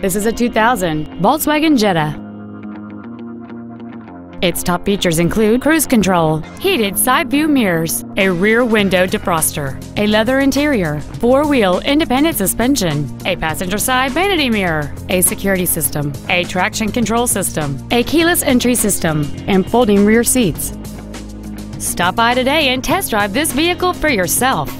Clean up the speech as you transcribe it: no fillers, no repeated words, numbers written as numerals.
This is a 2000 Volkswagen Jetta. Its top features include cruise control, heated side view mirrors, a rear window defroster, a leather interior, four-wheel independent suspension, a passenger side vanity mirror, a security system, a traction control system, a keyless entry system, and folding rear seats. Stop by today and test drive this vehicle for yourself.